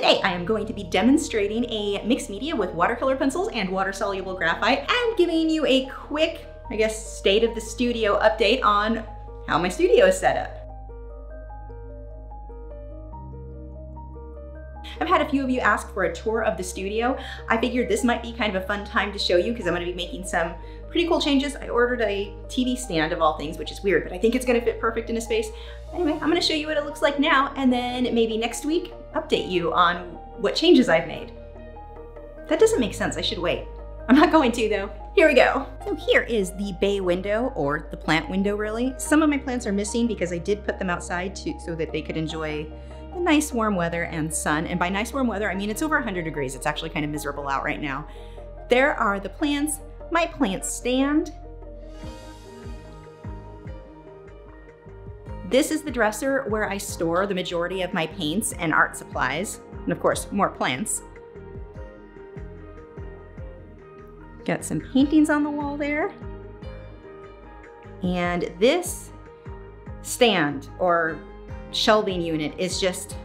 Today I am going to be demonstrating a mixed media with watercolor pencils and water-soluble graphite and giving you a quick, I guess, state of the studio update on how my studio is set up. I've had a few of you ask for a tour of the studio. I figured this might be kind of a fun time to show you because I'm going to be making some pretty cool changes. I ordered a TV stand of all things, which is weird, but I think it's going to fit perfect in a space. Anyway, I'm going to show you what it looks like now, and then maybe next week, update you on what changes I've made. That doesn't make sense. I should wait. I'm not going to though. Here we go. So here is the bay window, or the plant window really. Some of my plants are missing because I did put them outside so that they could enjoy the nice warm weather and sun. And by nice warm weather, I mean it's over 100 degrees. It's actually kind of miserable out right now. There are the plants, my plant stand. This is the dresser where I store the majority of my paints and art supplies. And of course, more plants. Got some paintings on the wall there. And this stand, or shelving unit, is just,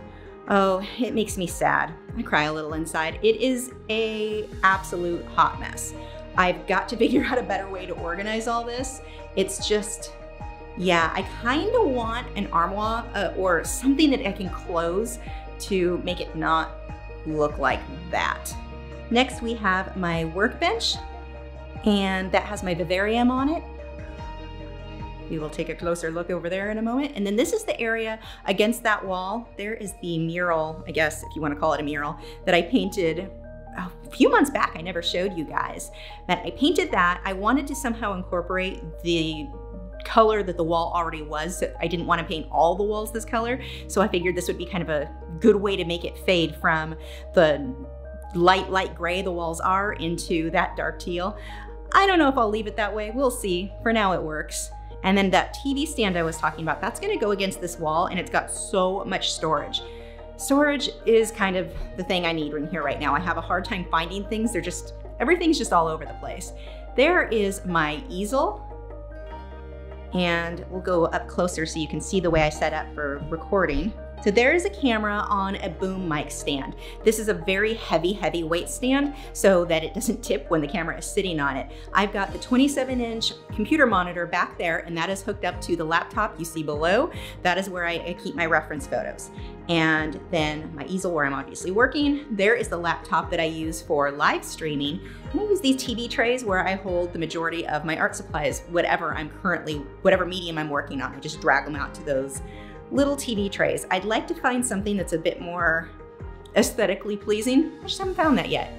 oh, it makes me sad. I cry a little inside. It is a absolute hot mess. I've got to figure out a better way to organize all this. It's just, yeah, I kind of want an armoire or something that I can close to make it not look like that. Next we have my workbench, and that has my vivarium on it. We will take a closer look over there in a moment. And then this is the area against that wall. There is the mural, I guess, if you want to call it a mural, that I painted a few months back. I never showed you guys, but I painted that. I wanted to somehow incorporate the color that the wall already was. So I didn't want to paint all the walls this color. So I figured this would be kind of a good way to make it fade from the light gray the walls are into that dark teal. I don't know if I'll leave it that way. We'll see. For now it works. And then that TV stand I was talking about, that's gonna go against this wall, and it's got so much storage. Storage is kind of the thing I need in here right now. I have a hard time finding things. They're just, everything's just all over the place. There is my easel. And we'll go up closer so you can see the way I set up for recording. So there is a camera on a boom mic stand. This is a very heavy, heavy weight stand so that it doesn't tip when the camera is sitting on it. I've got the 27-inch computer monitor back there, and that is hooked up to the laptop you see below. That is where I keep my reference photos. And then my easel where I'm obviously working. There is the laptop that I use for live streaming. And I use these TV trays where I hold the majority of my art supplies, whatever medium I'm working on. I just drag them out to those little TV trays. I'd like to find something that's a bit more aesthetically pleasing. I just haven't found that yet.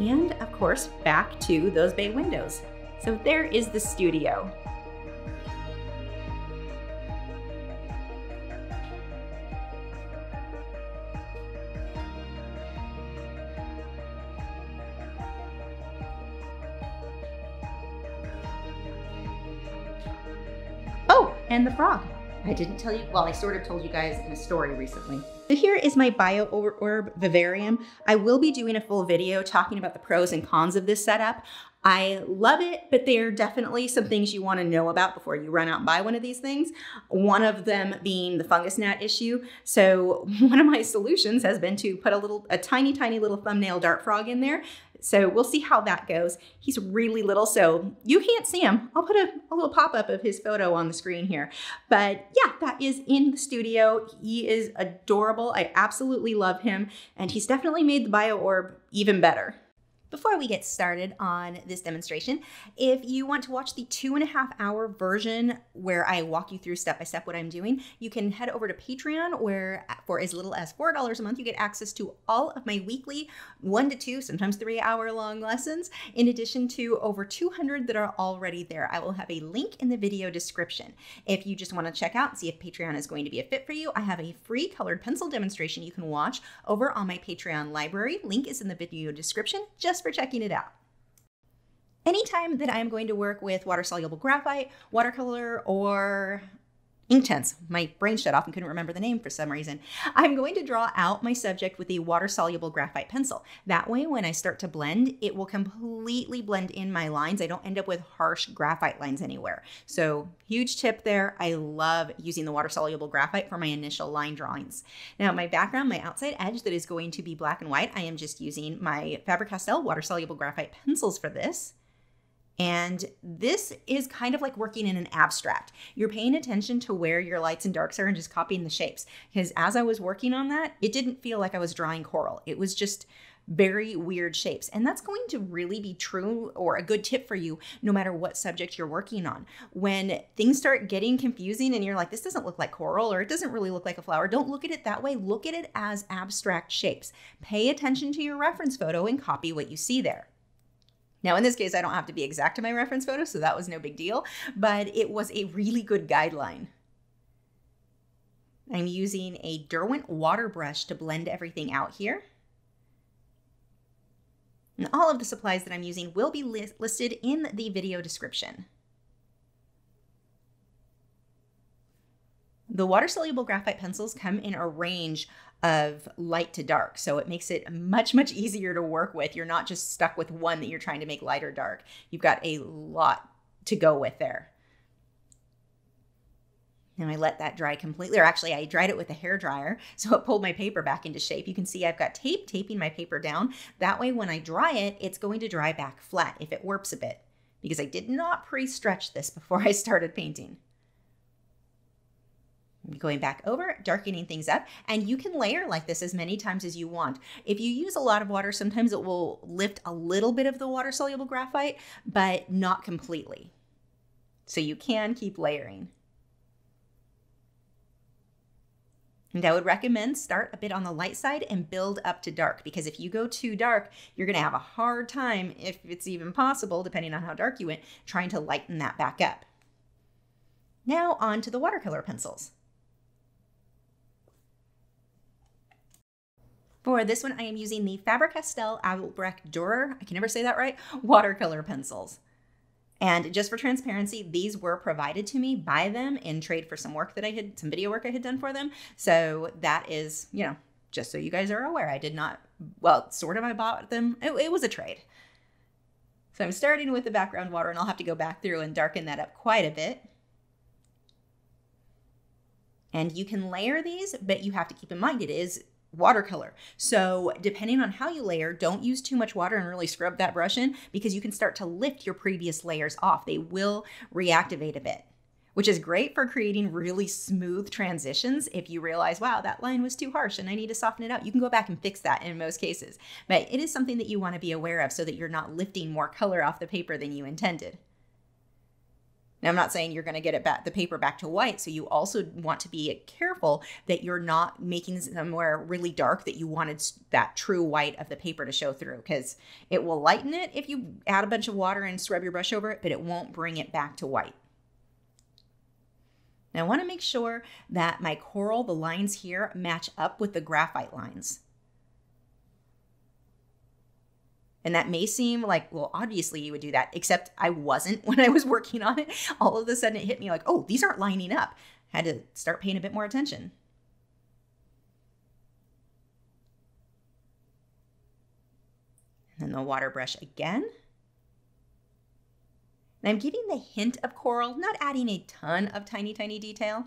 And of course, back to those bay windows. So there is the studio. Oh, and the frog. I didn't tell you, well, I sort of told you guys in a story recently. So here is my Bio Orb Vivarium. I will be doing a full video talking about the pros and cons of this setup. I love it, but there are definitely some things you want to know about before you run out and buy one of these things. One of them being the fungus gnat issue. So one of my solutions has been to put a tiny little thumbnail dart frog in there. So we'll see how that goes. He's really little, so you can't see him. I'll put a little pop-up of his photo on the screen here. But yeah, that is in the studio. He is adorable. I absolutely love him. And he's definitely made the Bio Orb even better. Before we get started on this demonstration, if you want to watch the 2.5-hour version where I walk you through step-by-step what I'm doing, you can head over to Patreon, where for as little as $4 a month, you get access to all of my weekly 1 to 2, sometimes 3-hour-long lessons, in addition to over 200 that are already there. I will have a link in the video description. If you just want to check out and see if Patreon is going to be a fit for you, I have a free colored pencil demonstration you can watch over on my Patreon library. Link is in the video description. Just for checking it out. Anytime that I'm going to work with water-soluble graphite, watercolor, or Inktense. My brain shut off and couldn't remember the name for some reason. I'm going to draw out my subject with a water-soluble graphite pencil. That way, when I start to blend, it will completely blend in my lines. I don't end up with harsh graphite lines anywhere. So huge tip there. I love using the water-soluble graphite for my initial line drawings. Now my background, my outside edge that is going to be black and white, I am just using my Faber-Castell water-soluble graphite pencils for this. And this is kind of like working in an abstract. You're paying attention to where your lights and darks are and just copying the shapes. Because as I was working on that, it didn't feel like I was drawing coral. It was just very weird shapes. And that's going to really be true, or a good tip for you, no matter what subject you're working on. When things start getting confusing and you're like, this doesn't look like coral, or it doesn't really look like a flower, don't look at it that way. Look at it as abstract shapes. Pay attention to your reference photo and copy what you see there. Now, in this case, I don't have to be exact in my reference photo, so that was no big deal, but it was a really good guideline. I'm using a Derwent water brush to blend everything out here. And all of the supplies that I'm using will be listed in the video description. The water-soluble graphite pencils come in a range of light to dark, so it makes it much, much easier to work with. You're not just stuck with one that you're trying to make light or dark. You've got a lot to go with there. And I let that dry completely, or actually I dried it with a hairdryer, so it pulled my paper back into shape. You can see I've got tape taping my paper down. That way when I dry it, it's going to dry back flat if it warps a bit, because I did not pre-stretch this before I started painting. Going back over, darkening things up, and you can layer like this as many times as you want. If you use a lot of water, sometimes it will lift a little bit of the water-soluble graphite, but not completely. So you can keep layering. And I would recommend start a bit on the light side and build up to dark, because if you go too dark, you're going to have a hard time, if it's even possible, depending on how dark you went, trying to lighten that back up. Now on to the watercolor pencils. For this one, I am using the Faber-Castell Albrecht Durer, I can never say that right, watercolor pencils. And just for transparency, these were provided to me by them in trade for some work that I had, some video work I had done for them. So that is, you know, just so you guys are aware, I did not, well, sort of I bought them. It was a trade. So I'm starting with the background water, and I'll have to go back through and darken that up quite a bit. And you can layer these, but you have to keep in mind it is watercolor. So depending on how you layer, don't use too much water and really scrub that brush in, because you can start to lift your previous layers off. They will reactivate a bit, which is great for creating really smooth transitions. If you realize, wow, that line was too harsh and I need to soften it up, you can go back and fix that in most cases. But it is something that you want to be aware of so that you're not lifting more color off the paper than you intended. Now, I'm not saying you're going to get it back, the paper back to white, so you also want to be careful that you're not making somewhere really dark that you wanted that true white of the paper to show through, because it will lighten it if you add a bunch of water and scrub your brush over it, but it won't bring it back to white. Now, I want to make sure that my coral, the lines here, match up with the graphite lines. And that may seem like, well, obviously you would do that, except I wasn't when I was working on it. All of a sudden it hit me like, oh, these aren't lining up. I had to start paying a bit more attention. And then the water brush again. And I'm getting the hint of coral, not adding a ton of tiny, tiny detail.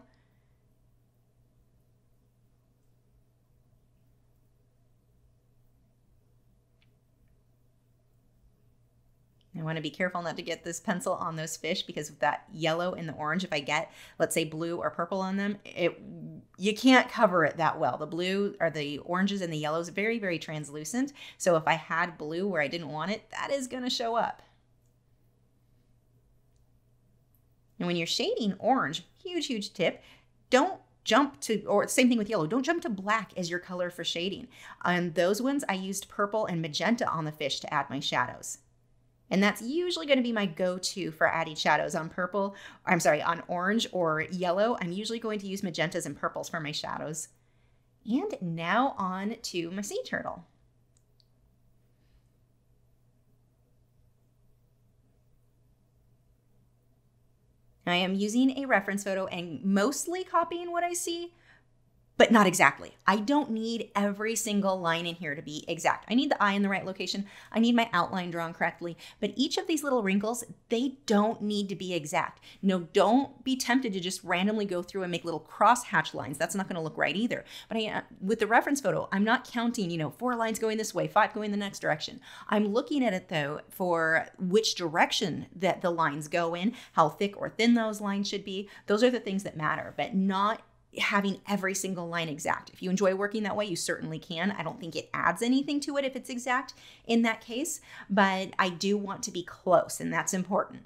I want to be careful not to get this pencil on those fish, because with that yellow and the orange, if I get, let's say, blue or purple on them, you can't cover it that well. The blue or the oranges and the yellows, very, very translucent. So if I had blue where I didn't want it, that is going to show up. And when you're shading orange, huge, huge tip, don't jump to, or same thing with yellow, don't jump to black as your color for shading. On those ones, I used purple and magenta on the fish to add my shadows. And that's usually going to be my go-to for adding shadows on purple, I'm sorry, on orange or yellow. I'm usually going to use magentas and purples for my shadows. And now on to my sea turtle. Now I am using a reference photo and mostly copying what I see, but not exactly. I don't need every single line in here to be exact. I need the eye in the right location. I need my outline drawn correctly, but each of these little wrinkles, they don't need to be exact. No, don't be tempted to just randomly go through and make little crosshatch lines. That's not gonna look right either. But with the reference photo, I'm not counting, you know, 4 lines going this way, 5 going the next direction. I'm looking at it though for which direction that the lines go in, how thick or thin those lines should be. Those are the things that matter, but not having every single line exact. If you enjoy working that way, you certainly can. I don't think it adds anything to it if it's exact in that case, but I do want to be close, and that's important.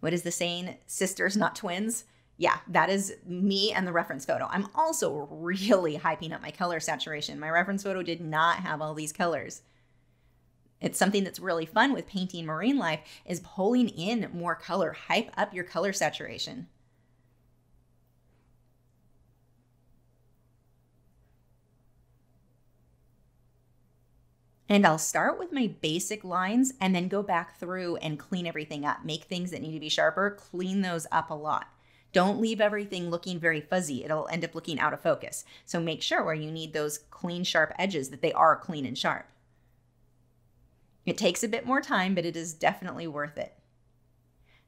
What is the saying? Sisters, not twins. Yeah, that is me and the reference photo. I'm also really hyping up my color saturation. My reference photo did not have all these colors. It's something that's really fun with painting marine life is pulling in more color. Hype up your color saturation. And I'll start with my basic lines and then go back through and clean everything up. Make things that need to be sharper, clean those up a lot. Don't leave everything looking very fuzzy. It'll end up looking out of focus. So make sure where you need those clean, sharp edges that they are clean and sharp. It takes a bit more time, but it is definitely worth it.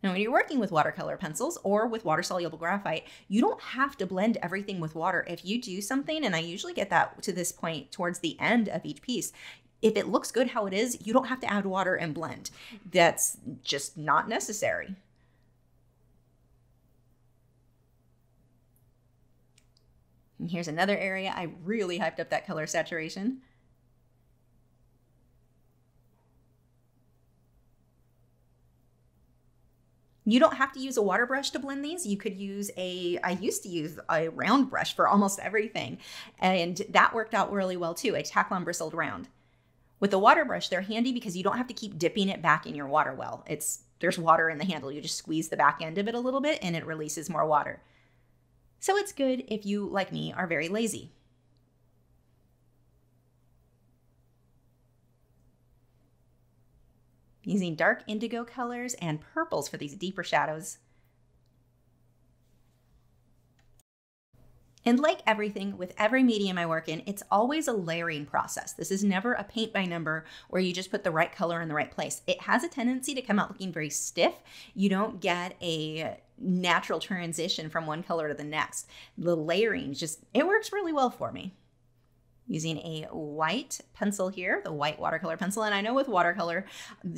Now, when you're working with watercolor pencils or with water-soluble graphite, you don't have to blend everything with water. If you do something, and I usually get that to this point towards the end of each piece, if it looks good how it is, you don't have to add water and blend. That's just not necessary. And here's another area I really hyped up that color saturation. You don't have to use a water brush to blend these. You could use I used to use a round brush for almost everything. And that worked out really well too, a Taclon bristled round. With the water brush, they're handy because you don't have to keep dipping it back in your water well. There's water in the handle. You just squeeze the back end of it a little bit and it releases more water. So it's good if you, like me, are very lazy. Using dark indigo colors and purples for these deeper shadows. And like everything with every medium I work in, it's always a layering process. This is never a paint by number where you just put the right color in the right place. It has a tendency to come out looking very stiff. You don't get a natural transition from one color to the next. The layering just, it works really well for me. Using a white pencil here, the white watercolor pencil. And I know with watercolor,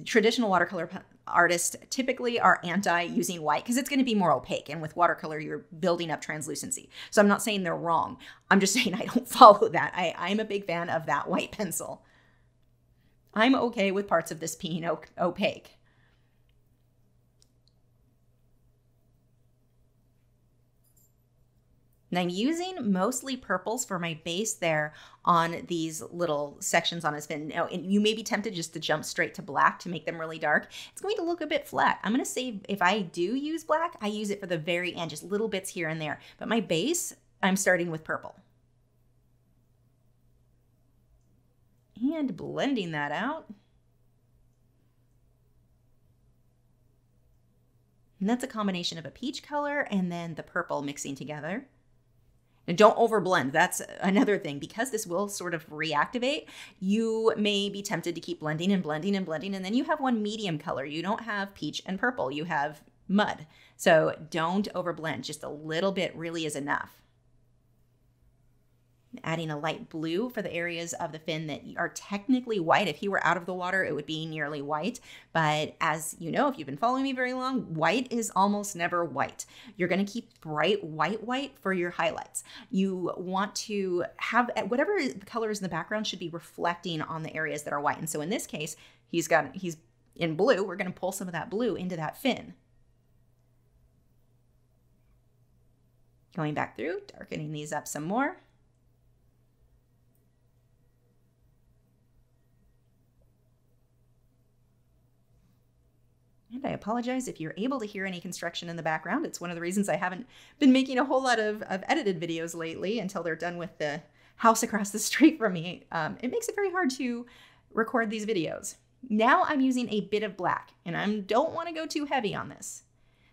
traditional watercolor artists typically are anti using white because it's going to be more opaque. And with watercolor, you're building up translucency. So I'm not saying they're wrong. I'm just saying I don't follow that. I'm a big fan of that white pencil. I'm okay with parts of this being opaque. And I'm using mostly purples for my base there on these little sections on his fin. Now, and you may be tempted just to jump straight to black to make them really dark. It's going to look a bit flat. I'm going to save, if I do use black, I use it for the very end, just little bits here and there. But my base, I'm starting with purple. And blending that out. And that's a combination of a peach color and then the purple mixing together. And don't overblend. That's another thing. Because this will sort of reactivate, you may be tempted to keep blending and blending and blending. And then you have one medium color. You don't have peach and purple. You have mud. So don't overblend. Just a little bit really is enough. Adding a light blue for the areas of the fin that are technically white. If he were out of the water, it would be nearly white. But as you know, if you've been following me very long, white is almost never white. You're going to keep bright white for your highlights. You want to have whatever the colors in the background should be reflecting on the areas that are white. And so in this case, he's in blue. We're going to pull some of that blue into that fin. Going back through, darkening these up some more. And I apologize if you're able to hear any construction in the background. It's one of the reasons I haven't been making a whole lot of edited videos lately until they're done with the house across the street from me. It makes it very hard to record these videos. Now I'm using a bit of black, and I don't want to go too heavy on this.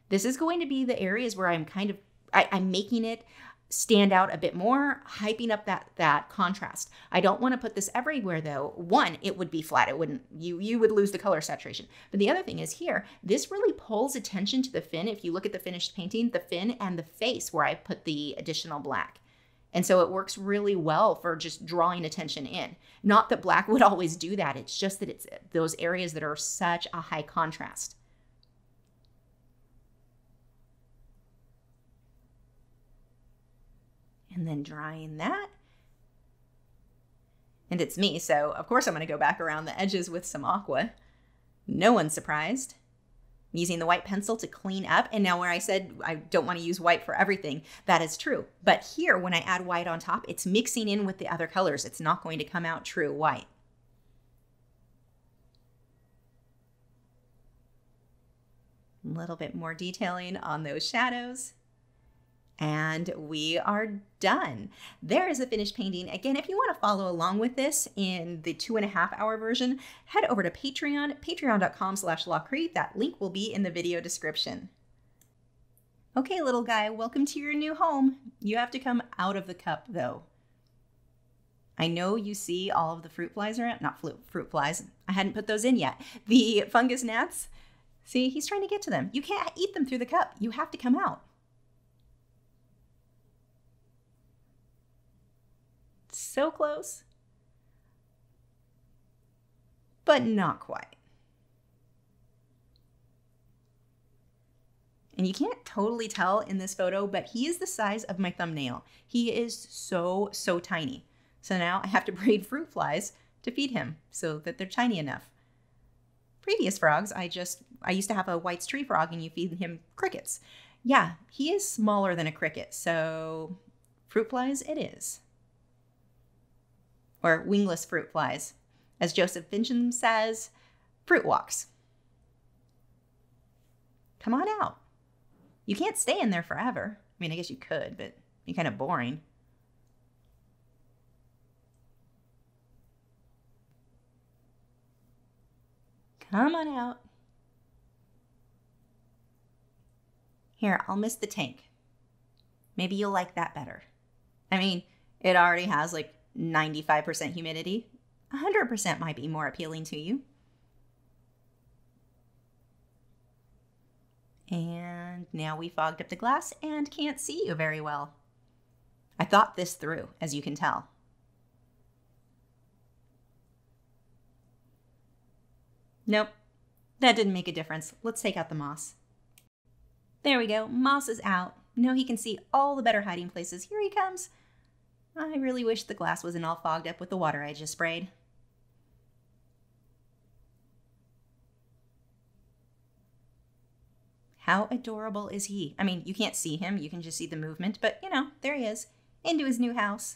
This is going to be the areas where I'm kind of, I'm making it stand out a bit more, hyping up that contrast. I don't want to put this everywhere though. One, it would be flat. It wouldn't, you would lose the color saturation. But the other thing is here, this really pulls attention to the fin. If you look at the finished painting, the fin and the face where I put the additional black. And so it works really well for just drawing attention in. Not that black would always do that. It's just that it's those areas that are such a high contrast. And then drawing that. And it's me, so of course I'm going to go back around the edges with some aqua. No one's surprised. I'm using the white pencil to clean up. And now where I said I don't want to use white for everything, that is true. But here, when I add white on top, it's mixing in with the other colors. It's not going to come out true white. A little bit more detailing on those shadows. And we are done. There is the finished painting. Again, if you want to follow along with this in the 2.5 hour version, head over to Patreon, patreon.com/lawcree. That link will be in the video description. Okay, little guy, welcome to your new home. You have to come out of the cup though. I know you see all of the fruit flies around, not fruit flies. I hadn't put those in yet. The fungus gnats. See, he's trying to get to them. You can't eat them through the cup. You have to come out. So close, but not quite. And you can't totally tell in this photo, but he is the size of my thumbnail. He is so, so tiny. So now I have to breed fruit flies to feed him so that they're tiny enough. Previous frogs, I used to have a White's tree frog and you feed him crickets. Yeah, he is smaller than a cricket. So fruit flies it is. Or wingless fruit flies. As Joseph Fincham says, fruit walks. Come on out. You can't stay in there forever. I mean, I guess you could, but it'd be kind of boring. Come on out. Here, I'll miss the tank. Maybe you'll like that better. I mean, it already has like 95% humidity, 100% might be more appealing to you. And now we fogged up the glass and can't see you very well. I thought this through, as you can tell. Nope, that didn't make a difference. Let's take out the moss. There we go, moss is out. Now he can see all the better hiding places. Here he comes. I really wish the glass wasn't all fogged up with the water I just sprayed. How adorable is he? I mean, you can't see him, you can just see the movement, but you know, there he is, into his new house.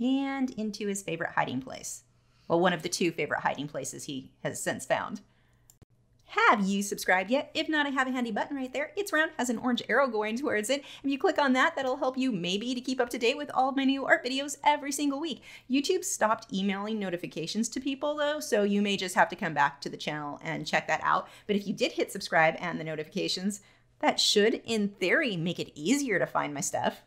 And into his favorite hiding place. Well, one of the two favorite hiding places he has since found. Have you subscribed yet? If not, I have a handy button right there. It's round, has an orange arrow going towards it. If you click on that, that'll help you maybe to keep up to date with all of my new art videos every single week. YouTube stopped emailing notifications to people though, so you may just have to come back to the channel and check that out. But if you did hit subscribe and the notifications, that should, in theory, make it easier to find my stuff.